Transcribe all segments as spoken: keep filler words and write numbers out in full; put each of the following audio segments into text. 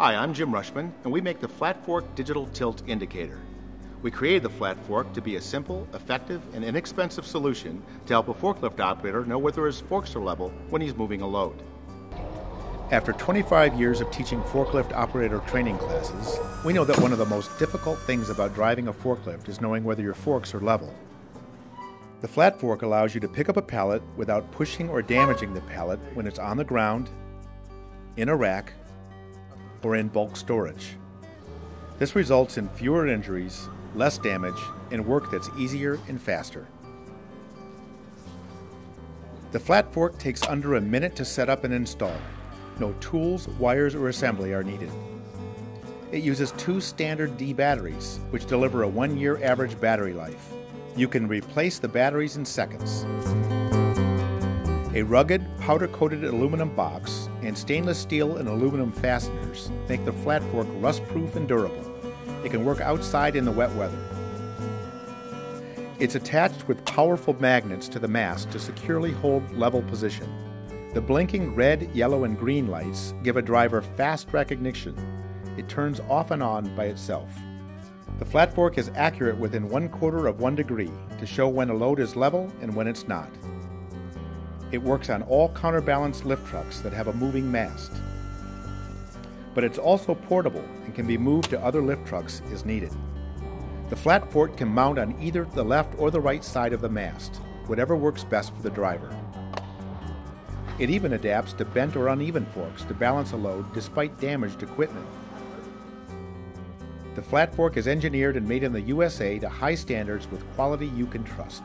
Hi, I'm Jim Rushman, and we make the Flat Fork Digital Tilt Indicator. We created the Flat Fork to be a simple, effective, and inexpensive solution to help a forklift operator know whether his forks are level when he's moving a load. After twenty-five years of teaching forklift operator training classes, we know that one of the most difficult things about driving a forklift is knowing whether your forks are level. The Flat Fork allows you to pick up a pallet without pushing or damaging the pallet when it's on the ground, in a rack, or in bulk storage. This results in fewer injuries, less damage, and work that's easier and faster. The Flat Fork takes under a minute to set up and install. No tools, wires, or assembly are needed. It uses two standard D batteries, which deliver a one-year average battery life. You can replace the batteries in seconds. A rugged, powder-coated aluminum box and stainless steel and aluminum fasteners make the Flat Fork rust-proof and durable. It can work outside in the wet weather. It's attached with powerful magnets to the mast to securely hold level position. The blinking red, yellow, and green lights give a driver fast recognition. It turns off and on by itself. The Flat Fork is accurate within one quarter of one degree to show when a load is level and when it's not. It works on all counterbalanced lift trucks that have a moving mast. But it's also portable and can be moved to other lift trucks as needed. The Flat Fork can mount on either the left or the right side of the mast, whatever works best for the driver. It even adapts to bent or uneven forks to balance a load despite damaged equipment. The Flat Fork is engineered and made in the U S A to high standards with quality you can trust.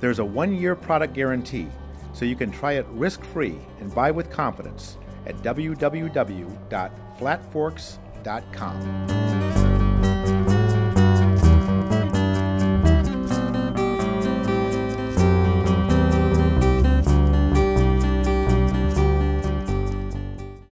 There's a one-year product guarantee, so you can try it risk-free and buy with confidence at w w w dot flat forks dot com.